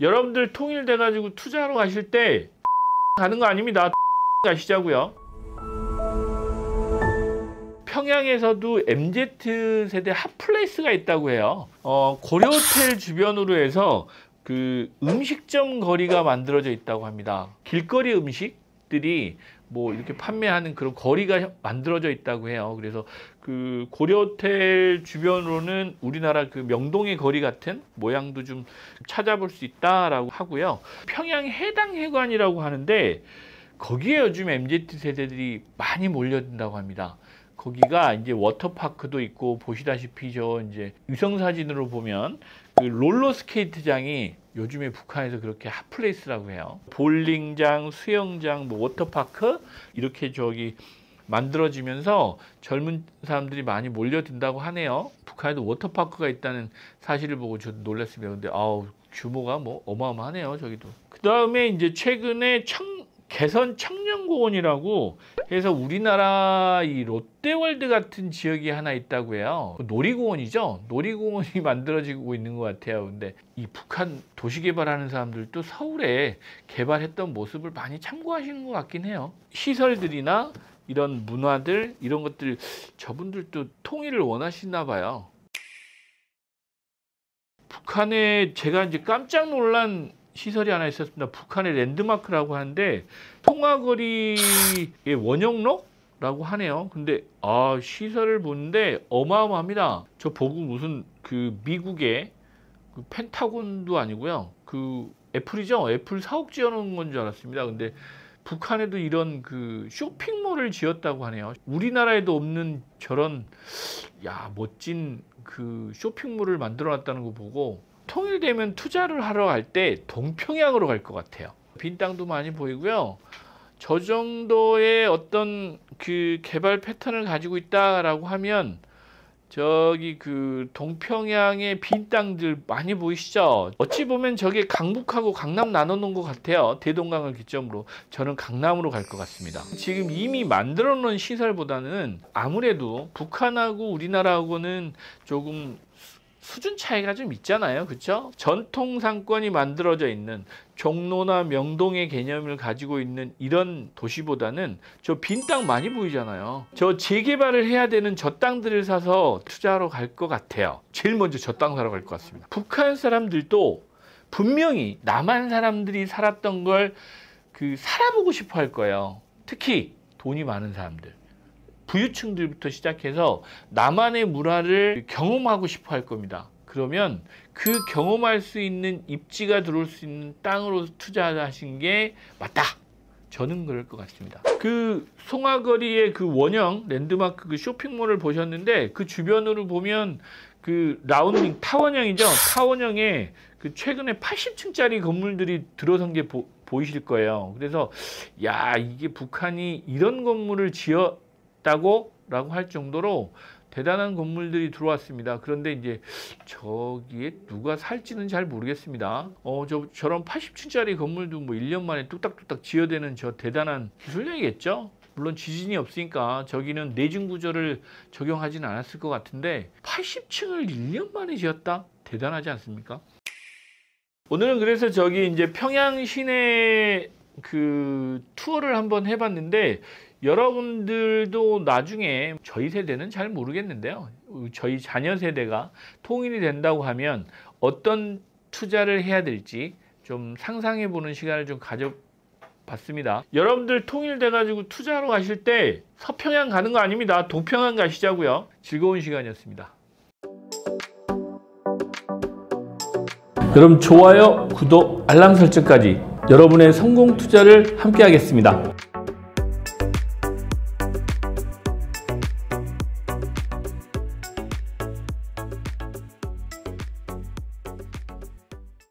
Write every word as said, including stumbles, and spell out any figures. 여러분들 통일돼가지고 투자하러 가실 때 가는 거 아닙니다. 가시자고요. 평양에서도 엠지 세대 핫플레이스가 있다고 해요. 어, 고려호텔 주변으로 해서 그 음식점 거리가 만들어져 있다고 합니다. 길거리 음식들이 뭐 이렇게 판매하는 그런 거리가 만들어져 있다고 해요. 그래서 그 고려호텔 주변으로는 우리나라 그 명동의 거리 같은 모양도 좀 찾아볼 수 있다라고 하고요. 평양 해당해관이라고 하는데 거기에 요즘 엠지 세대들이 많이 몰려든다고 합니다. 거기가 이제 워터파크도 있고 보시다시피 저 이제 위성사진으로 보면 그 롤러스케이트장이 요즘에 북한에서 그렇게 핫플레이스라고 해요. 볼링장, 수영장, 뭐 워터파크 이렇게 저기 만들어지면서 젊은 사람들이 많이 몰려든다고 하네요. 북한에도 워터파크가 있다는 사실을 보고 저도 놀랐습니다. 근데 아우 규모가 뭐 어마어마하네요. 저기도. 그 다음에 이제 최근에 청 개선 청년공원이라고 해서 우리나라 이 롯데월드 같은 지역이 하나 있다고 해요. 놀이공원이죠. 놀이공원이 만들어지고 있는 것 같아요. 근데 이 북한 도시개발하는 사람들도 서울에 개발했던 모습을 많이 참고하시는 것 같긴 해요. 시설들이나 이런 문화들 이런 것들 저분들도 통일을 원하시나 봐요. 북한에 제가 이제 깜짝 놀란 시설이 하나 있었습니다. 북한의 랜드마크라고 하는데 통화거리의 원형로라고 하네요. 근데 아 시설을 보는데 어마어마합니다. 저 보고 무슨 그 미국의 그 펜타곤도 아니고요. 그 애플이죠. 애플 사옥 지어놓은 건 줄 알았습니다. 근데 북한에도 이런 그 쇼핑몰을 지었다고 하네요. 우리나라에도 없는 저런 야 멋진 그 쇼핑몰을 만들어놨다는 거 보고 통일되면 투자를 하러 갈 때 동평양으로 갈 것 같아요. 빈 땅도 많이 보이고요. 저 정도의 어떤 그 개발 패턴을 가지고 있다라고 하면 저기 그 동평양의 빈 땅들 많이 보이시죠? 어찌 보면 저게 강북하고 강남 나눠 놓은 것 같아요. 대동강을 기점으로 저는 강남으로 갈 것 같습니다. 지금 이미 만들어 놓은 시설보다는 아무래도 북한하고 우리나라하고는 조금 수준 차이가 좀 있잖아요. 그렇죠? 전통 상권이 만들어져 있는 종로나 명동의 개념을 가지고 있는 이런 도시보다는 저 빈 땅 많이 보이잖아요. 저 재개발을 해야 되는 저 땅들을 사서 투자하러 갈 것 같아요. 제일 먼저 저 땅 사러 갈 것 같습니다. 북한 사람들도 분명히 남한 사람들이 살았던 걸 그 살아보고 싶어 할 거예요. 특히 돈이 많은 사람들. 부유층들부터 시작해서 나만의 문화를 경험하고 싶어 할 겁니다. 그러면 그 경험할 수 있는 입지가 들어올 수 있는 땅으로 투자하신 게 맞다. 저는 그럴 것 같습니다. 그 송화거리의 그 원형 랜드마크 그 쇼핑몰을 보셨는데 그 주변으로 보면 그 라운딩 타원형이죠. 타원형에 그 최근에 팔십 층짜리 건물들이 들어선 게 보, 보이실 거예요. 그래서 야 이게 북한이 이런 건물을 지어 라고 할 정도로 대단한 건물들이 들어왔습니다. 그런데 이제 저기에 누가 살지는 잘 모르겠습니다. 어, 저, 저런 팔십 층짜리 건물도 뭐 일 년 만에 뚝딱뚝딱 지어대는 저 대단한 기술력이겠죠? 물론 지진이 없으니까 저기는 내진 구조를 적용하진 않았을 것 같은데 팔십 층을 일 년 만에 지었다? 대단하지 않습니까? 오늘은 그래서 저기 이제 평양 시내 그 투어를 한번 해봤는데 여러분들도 나중에 저희 세대는 잘 모르겠는데요. 저희 자녀 세대가 통일이 된다고 하면 어떤 투자를 해야 될지 좀 상상해 보는 시간을 좀 가져봤습니다. 여러분들 통일돼 가지고 투자하러 가실 때 서평양 가는 거 아닙니다. 동평양 가시자고요. 즐거운 시간이었습니다. 그럼 좋아요, 구독, 알람 설정까지 여러분의 성공 투자를 함께 하겠습니다.